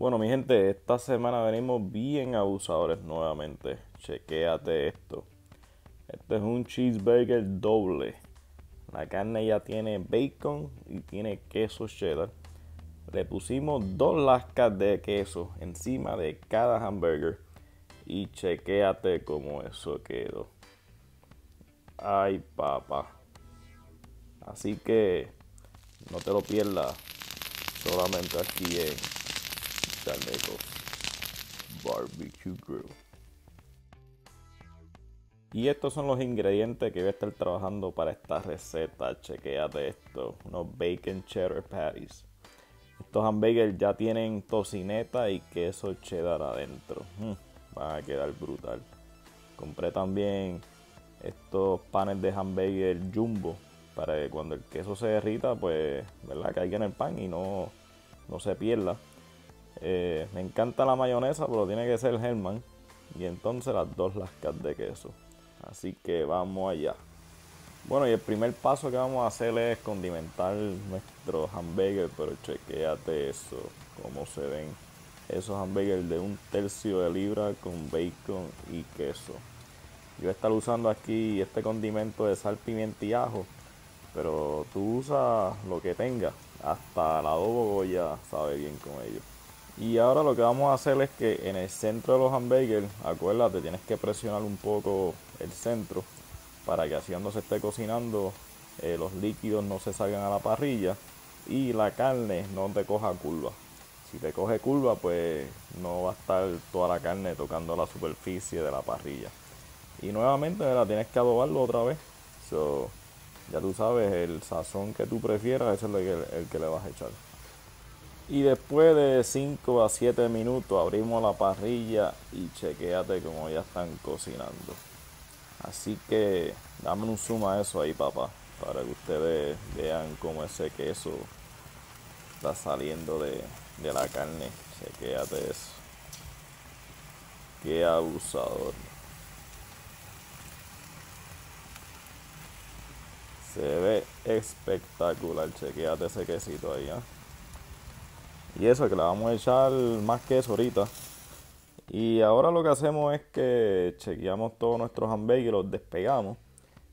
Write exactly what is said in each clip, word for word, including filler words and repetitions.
Bueno, mi gente, esta semana venimos bien abusadores nuevamente. Chequéate esto. Este es un cheeseburger doble. La carne ya tiene bacon y tiene queso cheddar. Le pusimos dos lascas de queso encima de cada hamburger. Y chequéate cómo eso quedó. Ay, papá. Así que no te lo pierdas. Solamente aquí en Charneco's B B Q Grill. Y estos son los ingredientes que voy a estar trabajando para esta receta. Chequéate esto. Unos bacon cheddar patties. Estos hamburgers ya tienen tocineta y queso cheddar adentro. Mm, van a quedar brutal. Compré también estos panes de hamburger jumbo, para que cuando el queso se derrita, pues, ¿verdad?, caiga en el pan y no, no se pierda. Eh, me encanta la mayonesa, pero tiene que ser Hellman. Y entonces las dos lascas de queso. Así que vamos allá. Bueno, y el primer paso que vamos a hacer es condimentar nuestro hamburger, pero chequéate eso, cómo se ven esos hamburgers de un tercio de libra con bacon y queso. Yo voy a estar usando aquí este condimento de sal, pimienta y ajo, pero tú usas lo que tengas, hasta el adobo Goya sabe bien con ello. Y ahora lo que vamos a hacer es que en el centro de los hamburgers, acuérdate, tienes que presionar un poco el centro para que así cuando se esté cocinando eh, los líquidos no se salgan a la parrilla y la carne no te coja curva. Si te coge curva, pues no va a estar toda la carne tocando la superficie de la parrilla. Y nuevamente, ¿verdad?, tienes que adobarlo otra vez. So, ya tú sabes, el sazón que tú prefieras, ese es el que, el que le vas a echar. Y después de cinco a siete minutos abrimos la parrilla y chequéate como ya están cocinando. Así que dame un zoom a eso ahí, papá, para que ustedes vean cómo ese queso está saliendo de, de la carne. Chequéate eso. Qué abusador. Se ve espectacular. Chequéate ese quesito ahí, ¿eh? Y eso, que le vamos a echar más queso ahorita. Y ahora lo que hacemos es que chequeamos todos nuestros hamburgues, los despegamos.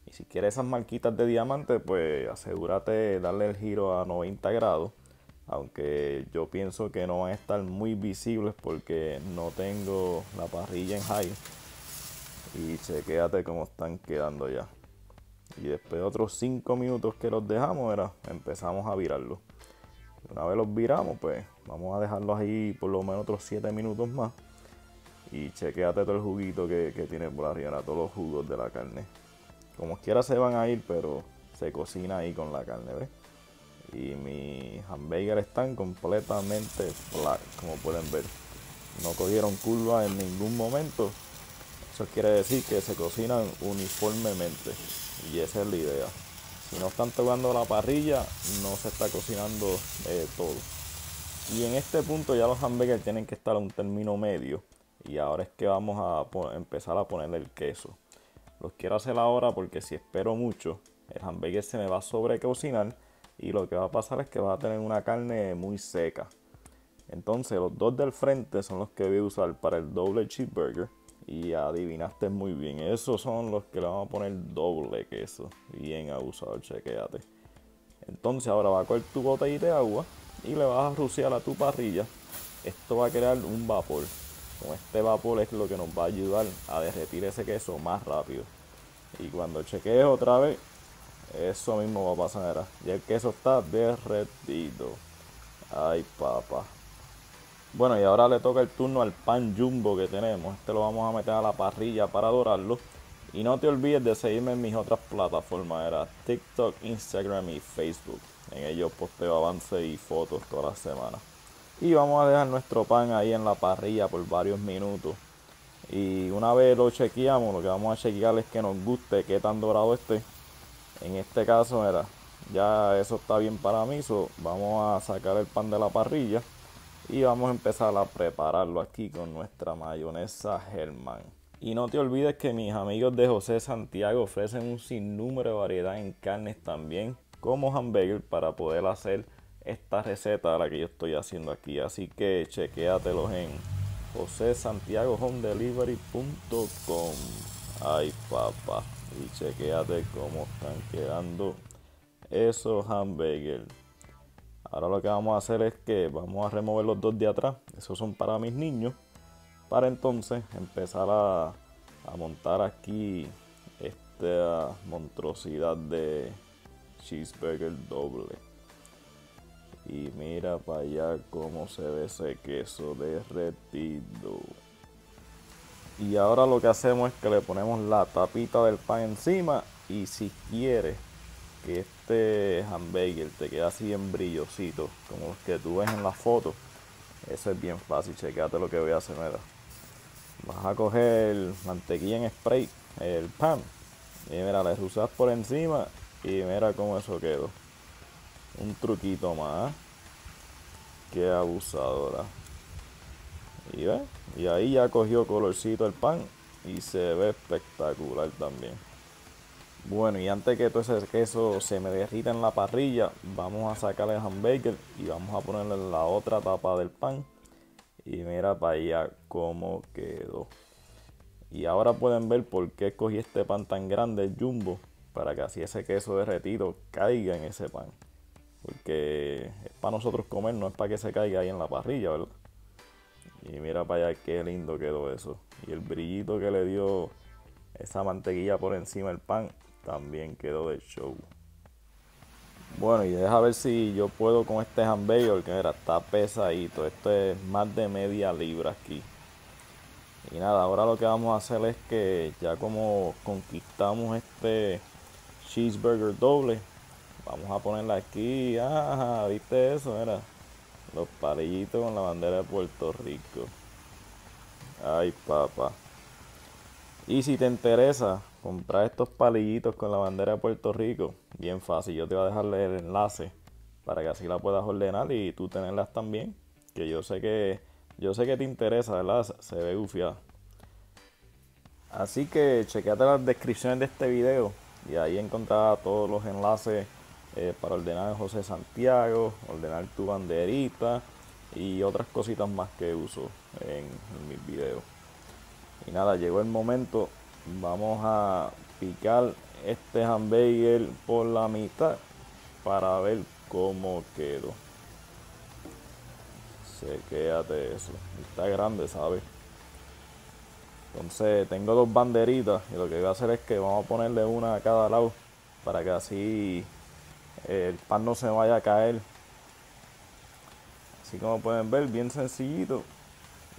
Y si quieres esas marquitas de diamante, pues asegúrate de darle el giro a noventa grados. Aunque yo pienso que no van a estar muy visibles porque no tengo la parrilla en high. Y chequéate cómo están quedando ya. Y después de otros cinco minutos que los dejamos, era, empezamos a virarlos. Una vez los viramos, pues vamos a dejarlos ahí por lo menos otros siete minutos más. Y chequéate todo el juguito que, que tiene por arriba, todos los jugos de la carne. Como quiera se van a ir, pero se cocina ahí con la carne, ¿ves? Y mis hamburgers están completamente flat, como pueden ver. No cogieron curva en ningún momento. Eso quiere decir que se cocinan uniformemente. Y esa es la idea. Si no están tocando la parrilla, no se está cocinando eh, todo. Y en este punto ya los hamburgers tienen que estar a un término medio. Y ahora es que vamos a empezar a ponerle el queso. Los quiero hacer ahora porque si espero mucho, el hamburger se me va a sobrecocinar. Y lo que va a pasar es que va a tener una carne muy seca. Entonces los dos del frente son los que voy a usar para el doble cheeseburger. Y adivinaste muy bien, esos son los que le vamos a poner doble queso. Bien abusado, chequéate. Entonces ahora va a coger tu botellita de agua y le vas a rociar a tu parrilla. Esto va a crear un vapor. Con este vapor es lo que nos va a ayudar a derretir ese queso más rápido. Y cuando chequees otra vez, eso mismo va a pasar, ¿verdad? Y el queso está derretido. Ay, papá. Bueno, y ahora le toca el turno al pan jumbo que tenemos. Este lo vamos a meter a la parrilla para dorarlo. Y no te olvides de seguirme en mis otras plataformas, era TikTok, Instagram y Facebook. En ellos posteo avances y fotos todas las semanas. Y vamos a dejar nuestro pan ahí en la parrilla por varios minutos. Y una vez lo chequeamos, lo que vamos a chequear es que nos guste qué tan dorado esté. En este caso, era, ya eso está bien para mí. So, vamos a sacar el pan de la parrilla. Y vamos a empezar a prepararlo aquí con nuestra mayonesa Hellman. Y no te olvides que mis amigos de José Santiago ofrecen un sinnúmero de variedad en carnes también, como hamburger, para poder hacer esta receta la que yo estoy haciendo aquí. Así que chequéatelos en jose santiago home delivery punto com. Ay papá, y chequéate cómo están quedando esos hamburgers. Ahora lo que vamos a hacer es que vamos a remover los dos de atrás. Esos son para mis niños. Para entonces empezar a, a montar aquí esta monstruosidad de cheeseburger doble. Y mira para allá cómo se ve ese queso derretido. Y ahora lo que hacemos es que le ponemos la tapita del pan encima. Y si quieres que este hamburger te quede así en brillosito, como los que tú ves en la foto, eso es bien fácil. Checate lo que voy a hacer. Mira, vas a coger mantequilla en spray, el pan, y mira, le rozas por encima y mira cómo eso quedó. Un truquito más, que abusadora. Y ve, y ahí ya cogió colorcito el pan y se ve espectacular también. Bueno, y antes que todo ese queso se me derrita en la parrilla, vamos a sacar el hamburger y vamos a ponerle la otra tapa del pan. Y mira para allá cómo quedó. Y ahora pueden ver por qué escogí este pan tan grande, jumbo, para que así ese queso derretido caiga en ese pan. Porque es para nosotros comer, no es para que se caiga ahí en la parrilla, ¿verdad? Y mira para allá qué lindo quedó eso. Y el brillito que le dio esa mantequilla por encima del pan también quedó de show. Bueno, y deja ver si yo puedo con este hamburger, porque mira, está pesadito. Esto es más de media libra aquí. Y nada, ahora lo que vamos a hacer es que ya como conquistamos este cheeseburger doble, vamos a ponerla aquí. Ajá, ¿viste eso? Mira, los palillitos con la bandera de Puerto Rico. Ay, papá. Y si te interesa comprar estos palillitos con la bandera de Puerto Rico, bien fácil, yo te voy a dejarle el enlace para que así la puedas ordenar y tú tenerlas también. Que yo sé que, yo sé que te interesa, ¿verdad? Se ve gufiada. Así que chequéate las descripciones de este video y ahí encontrarás todos los enlaces Eh, para ordenar en José Santiago, ordenar tu banderita y otras cositas más que uso en, en mis videos. Y nada, llegó el momento. Vamos a picar este hamburger por la mitad para ver cómo quedó. Chequéate eso, está grande, ¿sabes? Entonces tengo dos banderitas y lo que voy a hacer es que vamos a ponerle una a cada lado para que así el pan no se vaya a caer. Así como pueden ver, bien sencillito.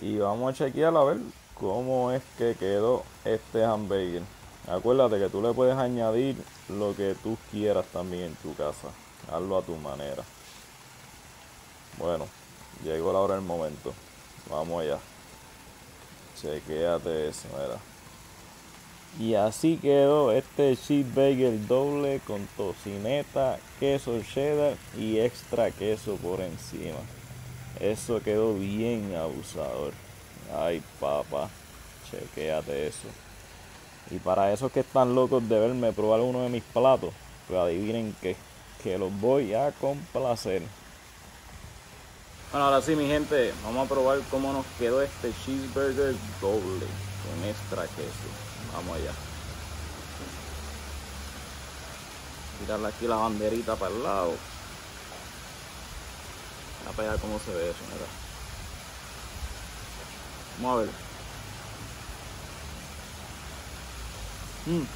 Y vamos a chequear a ver cómo es que quedó este hamburger. Acuérdate que tú le puedes añadir lo que tú quieras también en tu casa, hazlo a tu manera. Bueno, llegó la hora del momento, vamos allá. Chequéate eso, mira. Y así quedó este cheeseburger doble con tocineta, queso cheddar y extra queso por encima. Eso quedó bien abusador. Ay papá, chequéate eso. Y para esos que están locos de verme probar uno de mis platos, pues adivinen qué, que los voy a complacer. Bueno, ahora sí mi gente, vamos a probar cómo nos quedó este cheeseburger doble con extra queso. Vamos allá. Tirarle aquí la banderita para el lado. Mira para allá cómo se ve eso, mira. Vamos a ver. Mm.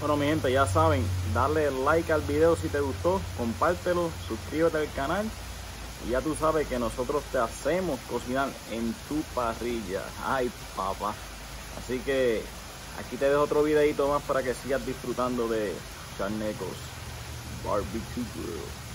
Bueno mi gente, ya saben, dale like al video si te gustó, compártelo, suscríbete al canal. Y ya tú sabes que nosotros te hacemos cocinar en tu parrilla. Ay papá. Así que aquí te dejo otro videito más para que sigas disfrutando de Charneco's B B Q Grill.